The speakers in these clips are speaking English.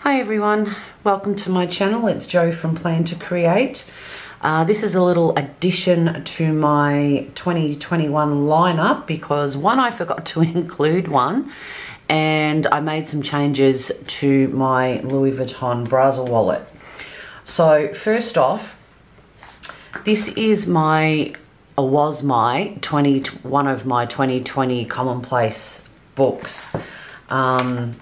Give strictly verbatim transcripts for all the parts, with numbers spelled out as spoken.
Hi everyone, welcome to my channel. It's Jo from Plan to Create. Uh, this is a little addition to my twenty twenty-one lineup because one, I forgot to include one, and I made some changes to my Louis Vuitton Brazil wallet. So first off, this is my, or was my, twenty one of my twenty twenty commonplace books. Um,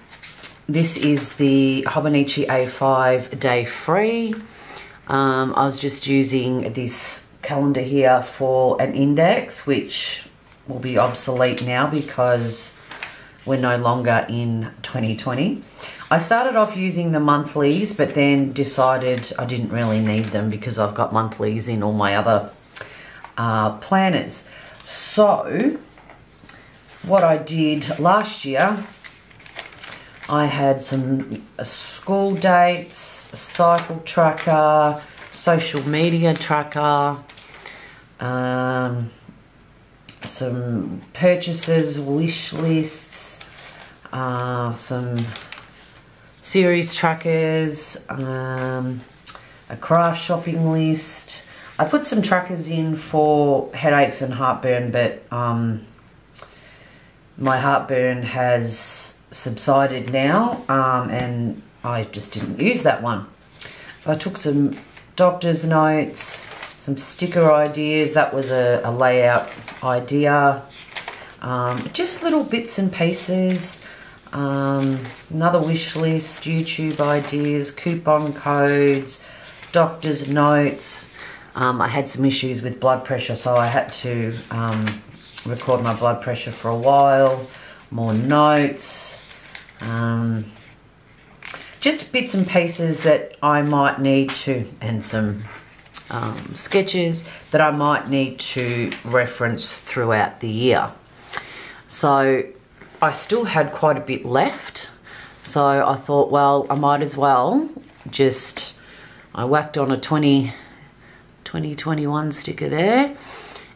This is the Hobonichi A five Day Free. Um, I was just using this calendar here for an index, which will be obsolete now because we're no longer in twenty twenty. I started off using the monthlies, but then decided I didn't really need them because I've got monthlies in all my other uh, planners. So what I did last year, I had some school dates, cycle tracker, social media tracker, um, some purchases, wish lists, uh, some series trackers, um, a craft shopping list. I put some trackers in for headaches and heartburn, but um, my heartburn has subsided now, um, and I just didn't use that one. So I took some doctor's notes, some sticker ideas. That was a, a layout idea. Um, just little bits and pieces. Um, another wish list, YouTube ideas, coupon codes, doctor's notes. Um, I had some issues with blood pressure, so I had to um, record my blood pressure for a while. More notes. Um, just bits and pieces that I might need to, and some um, sketches that I might need to reference throughout the year. So I still had quite a bit left, so I thought, well, I might as well just, I whacked on a twenty twenty-one sticker there,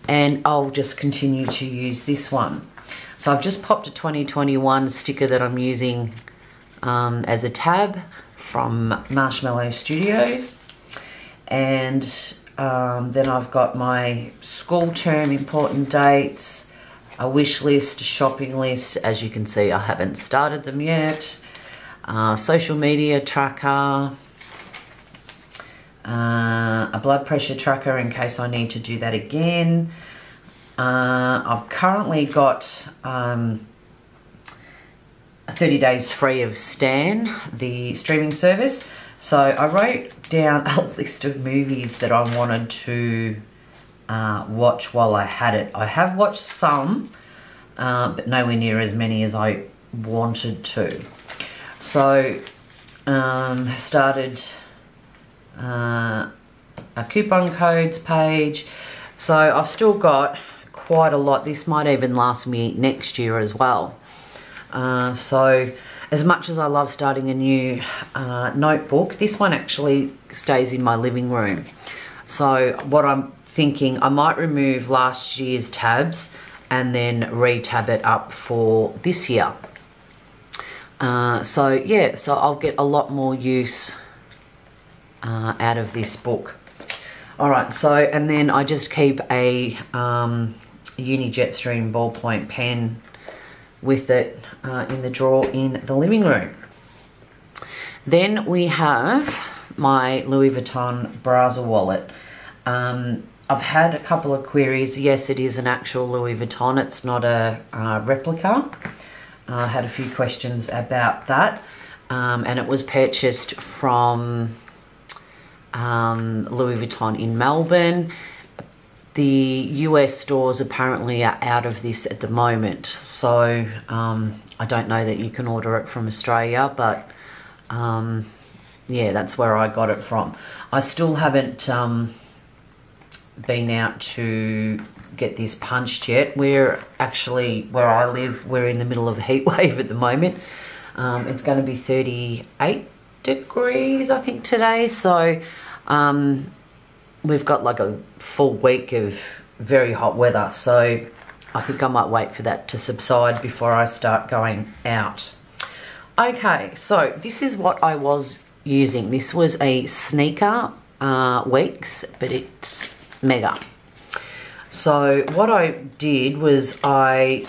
and I'll just continue to use this one. So I've just popped a twenty twenty-one sticker that I'm using um, as a tab from Marshmallow Studios. And um, then I've got my school term important dates, a wish list, a shopping list. As you can see, I haven't started them yet. Uh, social media tracker, uh, a blood pressure tracker in case I need to do that again. Uh, I've currently got um, thirty days free of Stan, the streaming service. So I wrote down a list of movies that I wanted to uh, watch while I had it. I have watched some, uh, but nowhere near as many as I wanted to. So um, I started uh, a coupon codes page. So I've still got quite a lot. This might even last me next year as well. Uh, so as much as I love starting a new uh, notebook, this one actually stays in my living room. So what I'm thinking, I might remove last year's tabs and then re-tab it up for this year. Uh, so yeah, so I'll get a lot more use uh, out of this book. Alright, so, and then I just keep a um, Uni Jetstream ballpoint pen with it uh, in the drawer in the living room. Then we have my Louis Vuitton Brazil wallet. Um, I've had a couple of queries. Yes, it is an actual Louis Vuitton. It's not a uh, replica. Uh, I had a few questions about that. Um, and it was purchased from Um, Louis Vuitton in Melbourne. The U S stores apparently are out of this at the moment, so um, I don't know that you can order it from Australia, but um, yeah, that's where I got it from. I still haven't um, been out to get this punched yet. We're actually, where I live, we're in the middle of a heat wave at the moment. Um, it's going to be thirty-eight degrees I think today, so um, we've got like a full week of very hot weather, so I think I might wait for that to subside before I start going out. Okay, so this is what I was using. This was a sneaker uh, Weeks, but it's mega. So what I did was I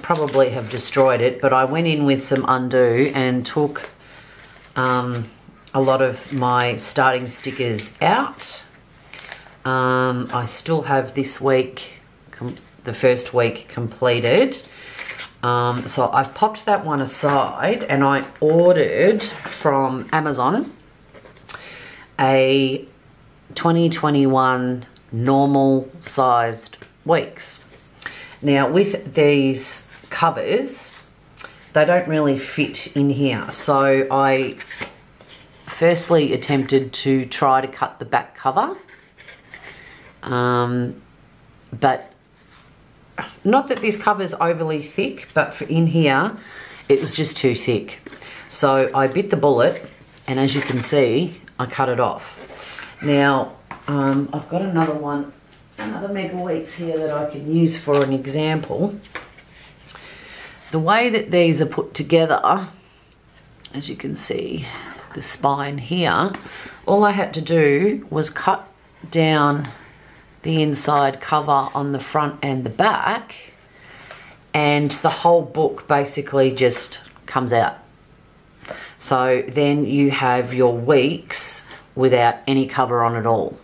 probably have destroyed it, but I went in with some undo and took um, a lot of my starting stickers out. Um, I still have this week, com the first week completed. Um, so I've popped that one aside, and I ordered from Amazon a twenty twenty-one normal sized Weeks. Now with these covers, they don't really fit in here. So I firstly attempted to try to cut the back cover, um, but not that this cover's overly thick, but for in here, it was just too thick. So I bit the bullet, and as you can see, I cut it off. Now, um, I've got another one, another Mega Weeks here that I can use for an example. The way that these are put together, as you can see, the spine here, all I had to do was cut down the inside cover on the front and the back, and the whole book basically just comes out. So then you have your Weeks without any cover on at all.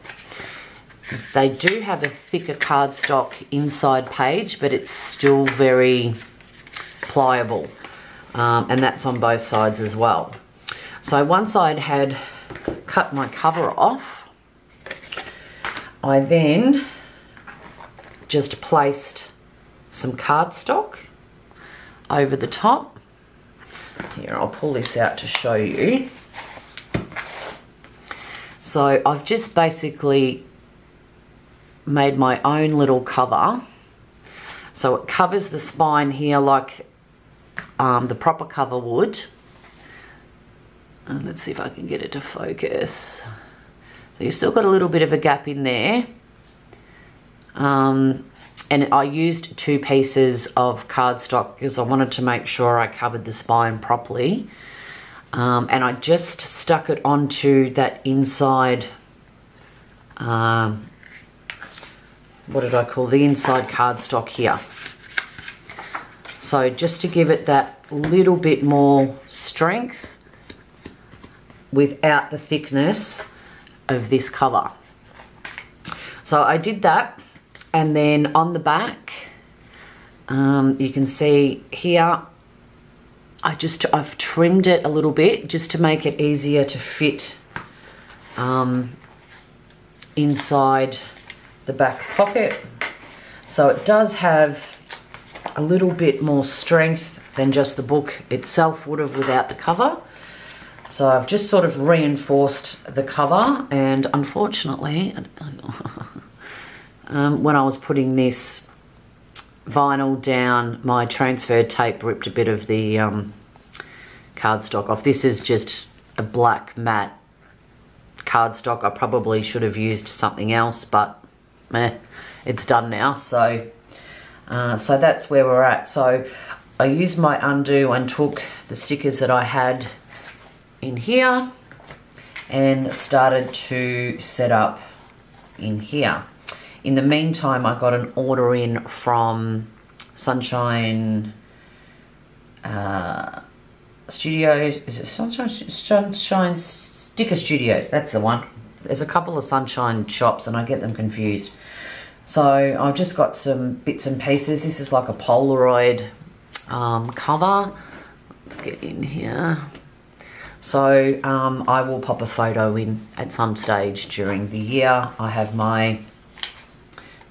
They do have a thicker cardstock inside page, but it's still very pliable, um, and that's on both sides as well. So once I'd had cut my cover off, I then just placed some cardstock over the top. Here, I'll pull this out to show you. So I've just basically made my own little cover. So it covers the spine here like um, the proper cover would. And let's see if I can get it to focus. So you've still got a little bit of a gap in there. Um, and I used two pieces of cardstock because I wanted to make sure I covered the spine properly. Um, and I just stuck it onto that inside, um, what did I call, the inside cardstock here. So just to give it that little bit more strength without the thickness of this cover. So I did that, and then on the back, um, you can see here, I just I've trimmed it a little bit just to make it easier to fit um, inside the back pocket. So it does have a little bit more strength than just the book itself would have without the cover. So I've just sort of reinforced the cover, and unfortunately, um, when I was putting this vinyl down, my transfer tape ripped a bit of the um, cardstock off. This is just a black matte cardstock. I probably should have used something else, but meh, it's done now. So, uh, so that's where we're at. So I used my undo and took the stickers that I had in here and started to set up in here. In the meantime, I got an order in from Sunshine uh, Studios. Is it Sunshine, Sunshine Sticker Studios? That's the one. There's a couple of Sunshine shops and I get them confused. So I've just got some bits and pieces. This is like a Polaroid um, cover. Let's get in here. So um, I will pop a photo in at some stage during the year. I have my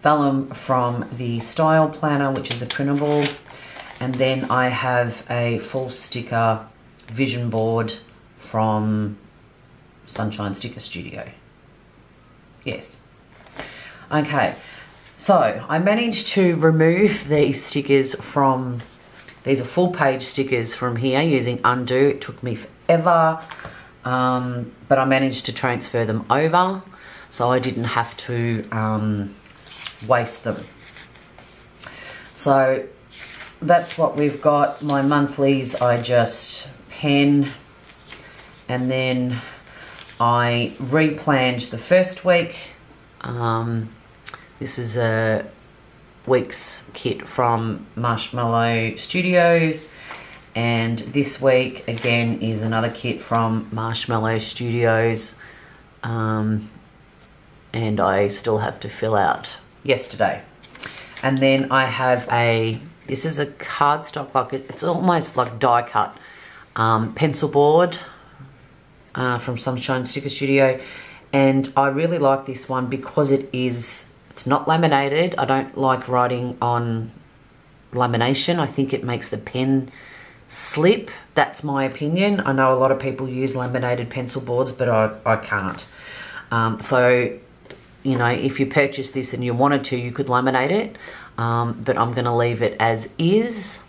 vellum from the Style Planner, which is a printable. And then I have a full sticker vision board from Sunshine Sticker Studio. Yes. Okay. So I managed to remove these stickers from, these are full page stickers from here using undo. It took me forever, um, but I managed to transfer them over, so I didn't have to um, waste them. So that's what we've got. My monthlies I just pen, and then I replanned the first week. Um, this is a week's kit from Marshmallow Studios, and this week again is another kit from Marshmallow Studios, um, and I still have to fill out yesterday. And then I have a, this is a cardstock, like it, it's almost like die cut um, pencil board uh, from Sunshine Sticker Studio, and I really like this one because it is, it's not laminated. I don't like writing on lamination. I think it makes the pen slip. That's my opinion. I know a lot of people use laminated pencil boards, but I, I can't. Um, so, you know, if you purchase this and you wanted to, you could laminate it. Um, but I'm going to leave it as is.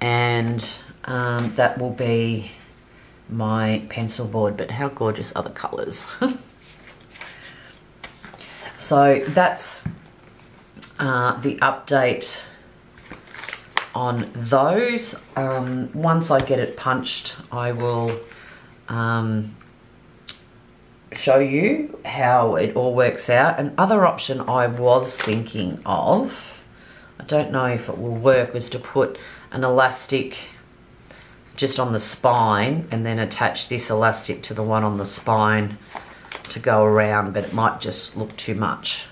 And um, that will be my pencil board. But how gorgeous are the colours? So that's uh, the update on those. Um, once I get it punched, I will um, show you how it all works out. Another option I was thinking of, I don't know if it will work, was to put an elastic just on the spine and then attach this elastic to the one on the spine to go around, but it might just look too much.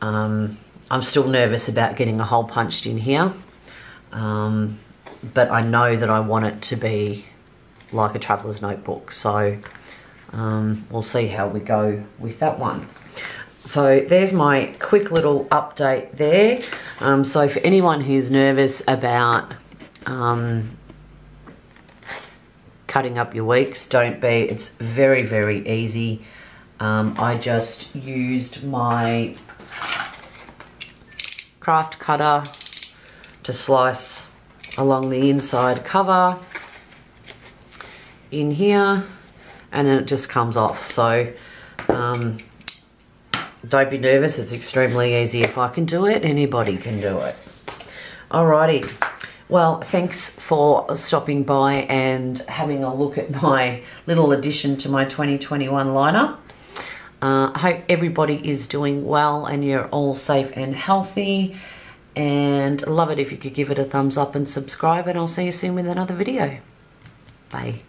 Um, I'm still nervous about getting a hole punched in here. Um, but I know that I want it to be like a traveler's notebook, so um, we'll see how we go with that one. So there's my quick little update there. Um, so for anyone who's nervous about um, cutting up your weeks, don't be. It's very, very easy. Um, I just used my craft cutter to slice along the inside cover in here, and then it just comes off. So um, don't be nervous, it's extremely easy. If I can do it, anybody can do it. Alrighty, well, thanks for stopping by and having a look at my little addition to my twenty twenty-one liner. Uh, I hope everybody is doing well and you're all safe and healthy. And love it if you could give it a thumbs up and subscribe, and I'll see you soon with another video. Bye.